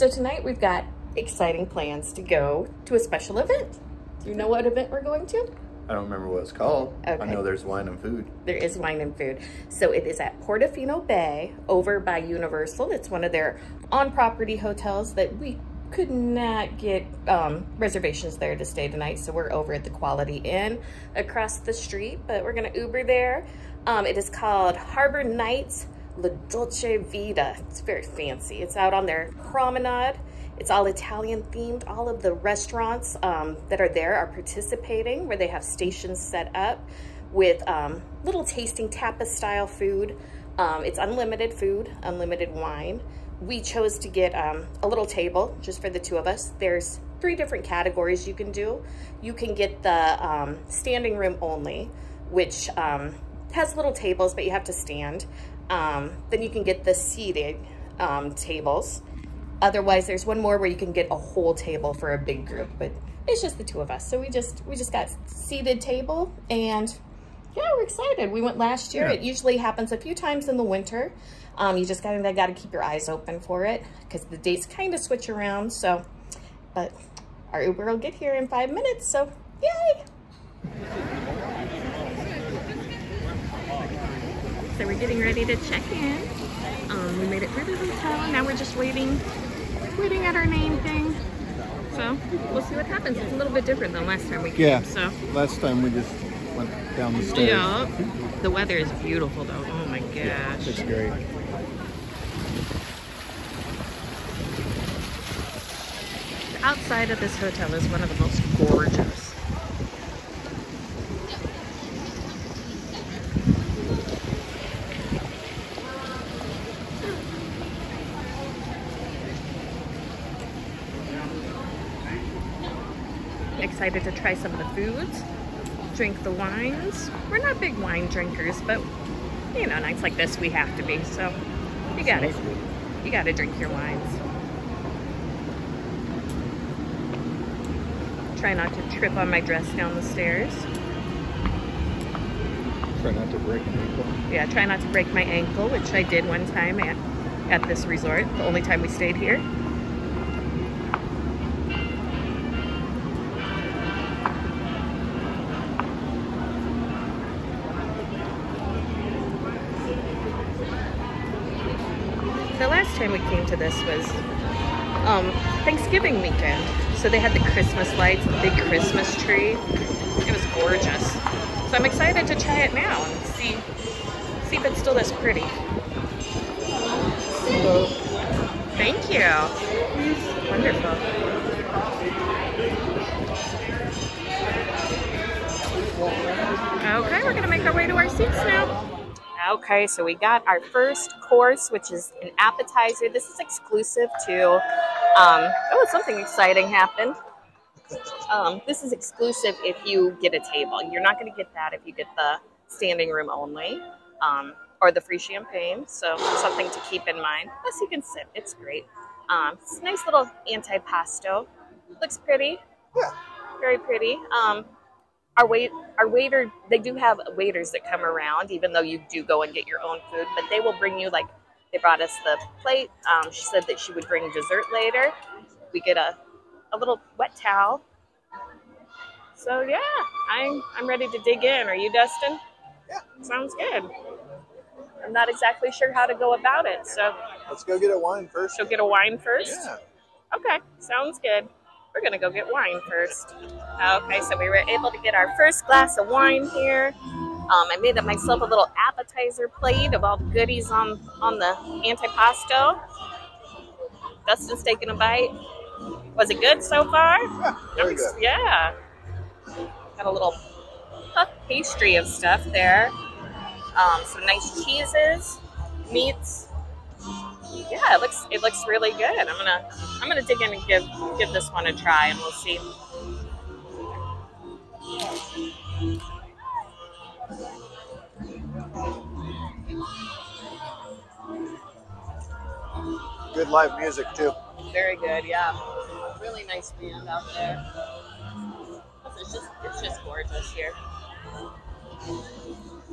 So tonight we've got exciting plans to go to a special event. Do you know what event we're going to? I don't remember what it's called. Okay. I know there's wine and food. There is wine and food. So it is at Portofino Bay over by Universal. It's one of their on-property hotels that we could not get reservations there to stay tonight. So we're over at the Quality Inn across the street, but we're gonna Uber there. It is called Harbor Nights La Dolce Vita. It's very fancy. It's out on their promenade. It's all Italian themed. All of the restaurants that are there are participating, where they have stations set up with little tasting tapas style food. It's unlimited food, unlimited wine. We chose to get a little table just for the two of us. There's three different categories you can do. You can get the standing room only, which has little tables, but you have to stand. Then you can get the seated tables. Otherwise, there's one more where you can get a whole table for a big group, but it's just the two of us. So we just got seated table, and yeah, we're excited. We went last year. Yeah. It usually happens a few times in the winter. You just gotta keep your eyes open for it because the dates kind of switch around. So, but our Uber will get here in 5 minutes. So, yay! So we're getting ready to check in. We made it through the hotel, and now we're just waiting at our name thing. So we'll see what happens. It's a little bit different than last time we came. Yeah. So last time we just went down the stairs. Yeah. The weather is beautiful, though. Oh my gosh. Yeah, it's great. The outside of this hotel is one of the most gorgeous. Excited to try some of the foods, drink the wines. We're not big wine drinkers, but you know, nights like this we have to be. So you gotta drink your wines. Try not to trip on my dress down the stairs. Try not to break an ankle. Yeah, try not to break my ankle, which I did one time at this resort, the only time we stayed here. Time we came to this was Thanksgiving weekend, so they had the Christmas lights, the big Christmas tree. It was gorgeous, so I'm excited to try it now and see if it's still this pretty. Hello. Thank you. Wonderful. Okay, we're gonna make our way to our seats now. Okay, so we got our first course, which is an appetizer. This is exclusive to, something exciting happened. This is exclusive if you get a table. You're not gonna get that if you get the standing room only, or the free champagne. So something to keep in mind. Plus you can sip, it's great. It's a nice little antipasto. Looks pretty, very pretty. Our waiter, they do have waiters that come around, even though you do go and get your own food, but they will bring you, like, they brought us the plate. She said that she would bring dessert later. We get a little wet towel. So, yeah, I'm ready to dig in. Are you, Dustin? Yeah. Sounds good. I'm not exactly sure how to go about it, so. Let's go get a wine first. She'll get a wine first? Yeah. Okay, sounds good. We're gonna go get wine first. Okay, so we were able to get our first glass of wine here. I made up myself a little appetizer plate of all the goodies on the antipasto. Dustin's taking a bite. Was it good so far? Yeah, very good. Yeah. Got a little puff pastry of stuff there. Some nice cheeses, meats. Yeah, it looks really good. I'm gonna dig in and give this one a try, and we'll see. Good live music too. Very good, yeah. Really nice band out there. It's just gorgeous here.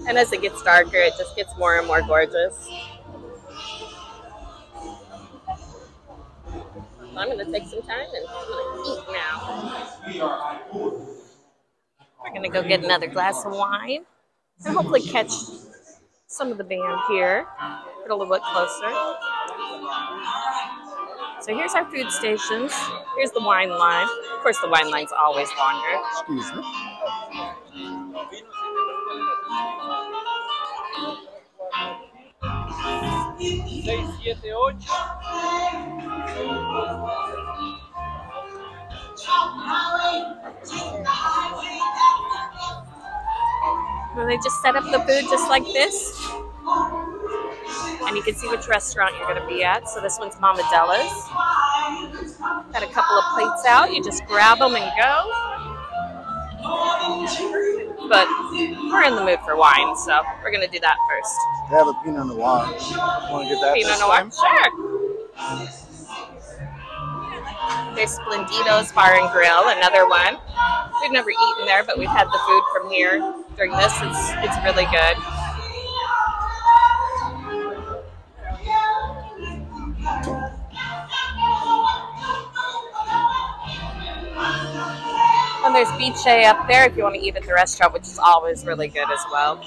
And as it gets darker, it just gets more and more gorgeous. I'm going to take some time and I'm going to eat now. We're going to go get another glass of wine and hopefully catch some of the band here. Get a little bit closer. So here's our food stations. Here's the wine line. Of course, the wine line's always longer. Excuse me. Well, they just set up the food just like this. And you can see which restaurant you're going to be at. So this one's Mama Della's. Got a couple of plates out. You just grab them and go. But we're in the mood for wine, so we're going to do that first. They have a Pinot Noir. Want to get that Pinot Noir? Sure. There's Splendido's Bar and Grill, another one. We've never eaten there, but we've had the food from here during this. It's really good. And there's Bice up there if you want to eat at the restaurant, which is always really good as well.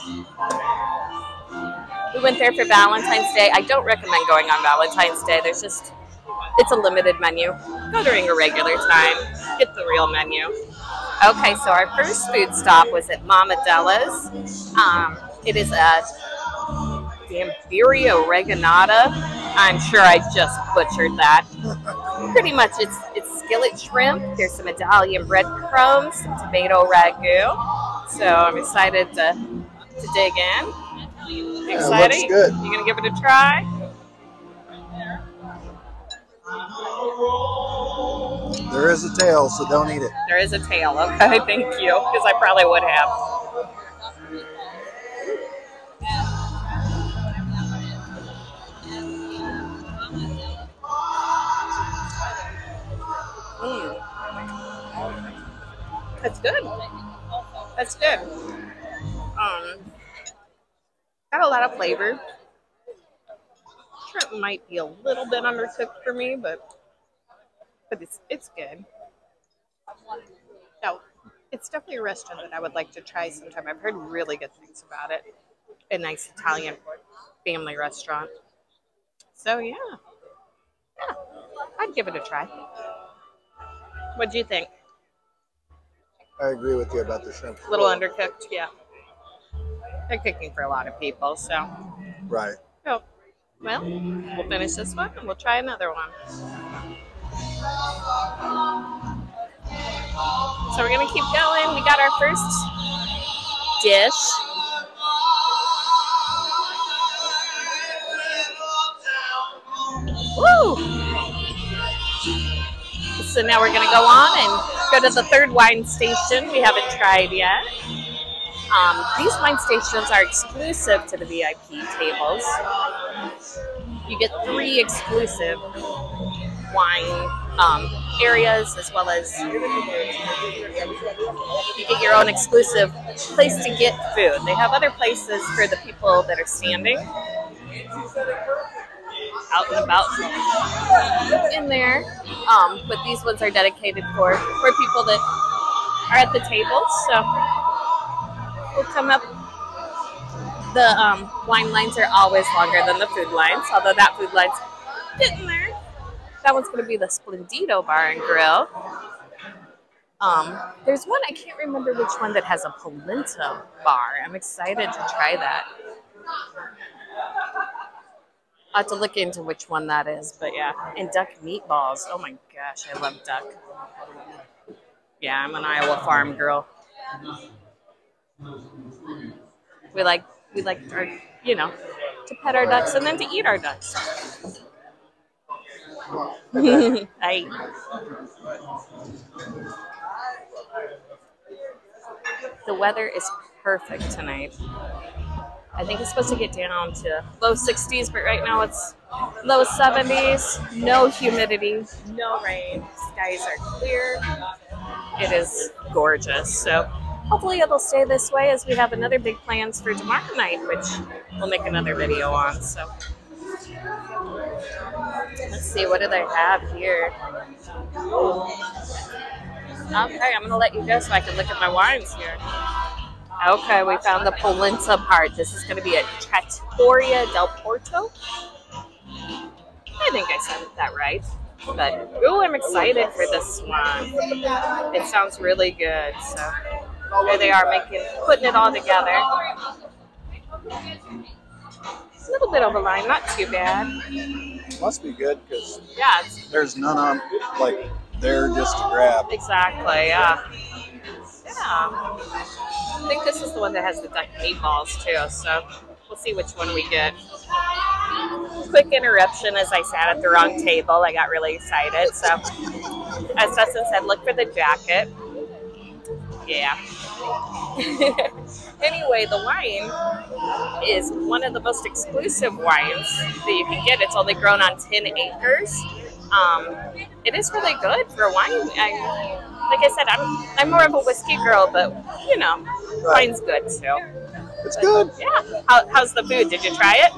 We went there for Valentine's Day. I don't recommend going on Valentine's Day. There's just, it's a limited menu. Go during a regular time. Get the real menu. Okay, so our first food stop was at Mama Della's. It is at the Imperio Reganata. I'm sure I just butchered that. Pretty much it's skillet shrimp. There's some Italian breadcrumbs, some tomato ragu. So I'm excited to dig in. Exciting. Yeah, it looks good. You gonna give it a try? There is a tail, so don't eat it. There is a tail. Okay, thank you, because I probably would have. That's good. That's good. Got a lot of flavor. Shrimp might be a little bit undercooked for me, but it's good. No, it's definitely a restaurant that I would like to try sometime. I've heard really good things about it. A nice Italian family restaurant. So yeah, I'd give it a try. What do you think? I agree with you about the shrimp. A little undercooked, yeah. They're cooking for a lot of people, so. Right. So, well, we'll finish this one and we'll try another one. So we're gonna keep going. We got our first dish. Woo! So now we're gonna go on and go to the third wine station we haven't tried yet. These wine stations are exclusive to the VIP tables. You get three exclusive wine areas, as well as you get your own exclusive place to get food. They have other places for the people that are standing out and about in there, but these ones are dedicated for people that are at the table. So we'll come up. The wine lines are always longer than the food lines, although that food line's getting there. That one's going to be the Splendido Bar and Grill. There's one, I can't remember which one, that has a polenta bar. I'm excited to try that. I'll have to look into which one that is, but yeah. And duck meatballs. Oh my gosh, I love duck. Yeah, I'm an Iowa farm girl. We like our, you know, to pet our ducks and then to eat our ducks. Aye. The weather is perfect tonight. I think it's supposed to get down to low 60s, but right now it's low 70s, no humidity, no rain, skies are clear. It is gorgeous. So hopefully it'll stay this way, as we have another big plans for tomorrow night, which we'll make another video on. So Let's see, what do they have here? Okay, I'm gonna let you go so I can look at my wines here. Okay, we found the polenta part. This is gonna be at Trattoria del Porto. I think I said that right. But, ooh, I'm excited for this one. It sounds really good. So, there they are putting it all together. It's a little bit over line, not too bad. Must be good because yeah, there's none on, like, there just to grab. Exactly, yeah. Yeah. I think this is the one that has the duck meatballs, too, so we'll see which one we get. Quick interruption as I sat at the wrong table. I got really excited. So, as Justin said, look for the jacket. Yeah. Anyway, the wine is one of the most exclusive wines that you can get. It's only grown on 10 acres. It is really good for wine. Like I said, I'm more of a whiskey girl, but, you know, wine's good too. It's good. Yeah. How's the food? Did you try it?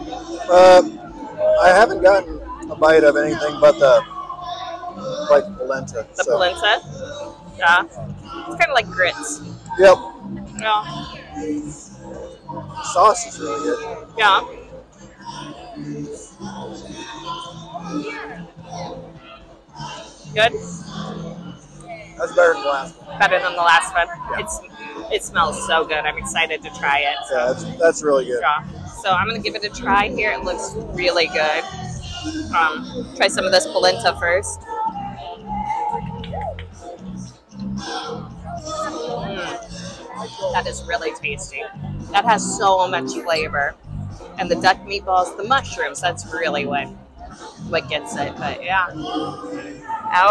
I haven't gotten a bite of anything but the polenta. The polenta? Yeah. It's kind of like grits. Yep. Yeah. The sauce is really good. Yeah. Good? That's better than the last one. Better than the last one? Yeah. It smells so good. I'm excited to try it. So. Yeah, that's really good. Yeah. So I'm going to give it a try here. It looks really good. Try some of this polenta first. Mm. That is really tasty. That has so much flavor. And the duck meatballs, the mushrooms, that's really what gets it. But yeah.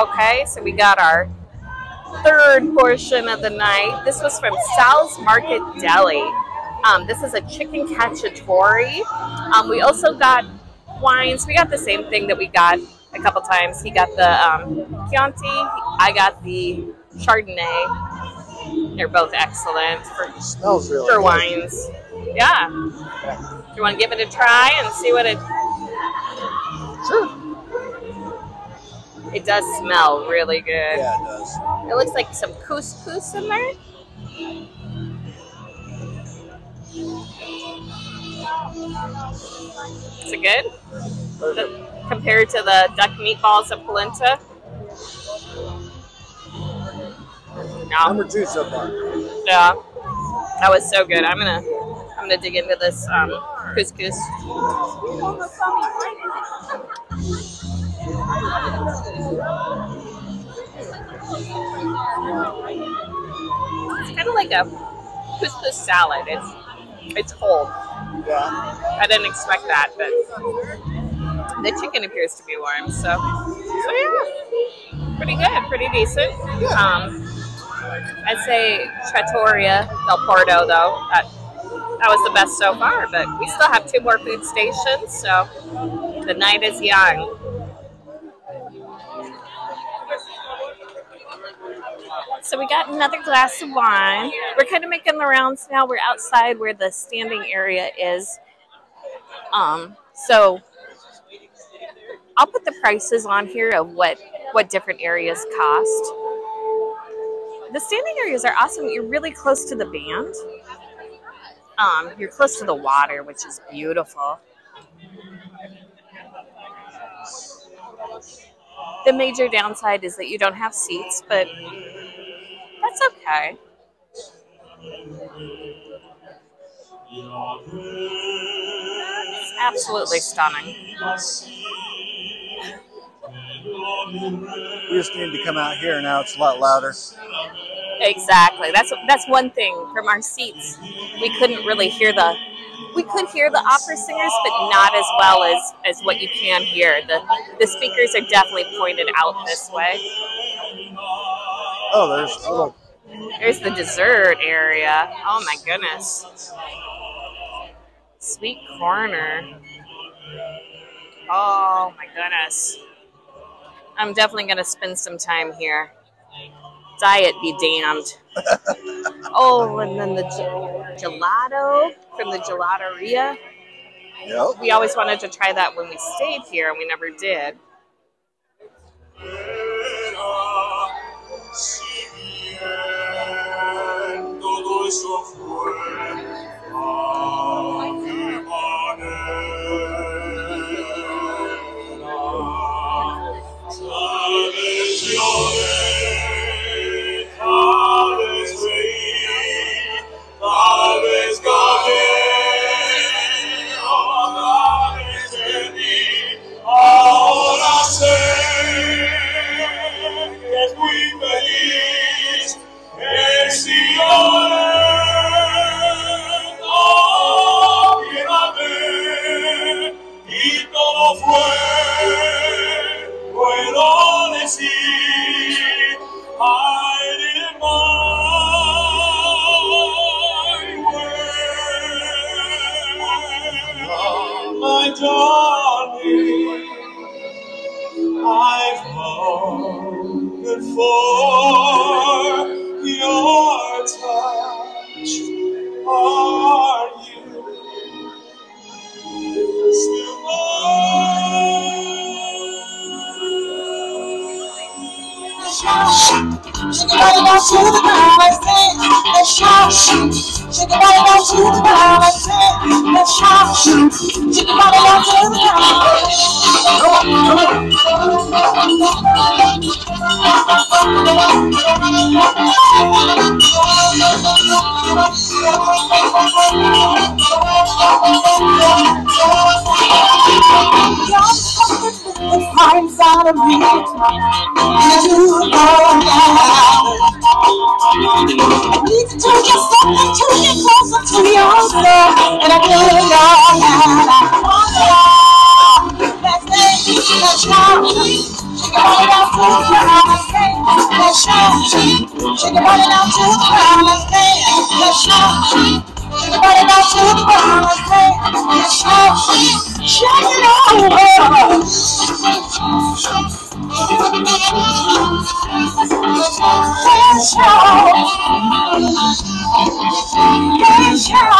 Okay, so we got our third portion of the night. This was from Sal's Market Deli. This is a chicken cacciatore. We also got wines. We got the same thing that we got a couple times. He got the Chianti. I got the Chardonnay. They're both excellent for wines. Yeah. Do you want to give it a try and see what it... Sure. It does smell really good. Yeah, it does. It looks like some couscous in there. Is it good? Compared to the duck meatballs and polenta? No. Number two so far. Yeah. That was so good. I'm gonna dig into this couscous. It's kind of like a couscous salad. It's cold. Yeah. I didn't expect that, but the chicken appears to be warm. So yeah, pretty good, pretty decent. Yeah. I'd say Trattoria del Porto though. That was the best so far, but we still have two more food stations, so the night is young. So we got another glass of wine. We're kind of making the rounds now. We're outside where the standing area is. So I'll put the prices on here of what different areas cost. The standing areas are awesome. You're really close to the band. You're close to the water, which is beautiful. The major downside is that you don't have seats, but that's okay. It's absolutely stunning. We just need to come out here now. It's a lot louder. Exactly. That's one thing. From our seats, we couldn't really hear we could hear the opera singers, but not as well as what you can hear. The speakers are definitely pointed out this way. Oh, there's the dessert area. Oh my goodness. Sweet corner. Oh my goodness. I'm definitely going to spend some time here. Diet be damned. Oh, and then the gelato from the gelateria. Yep. We always wanted to try that when we stayed here, and we never did. Show.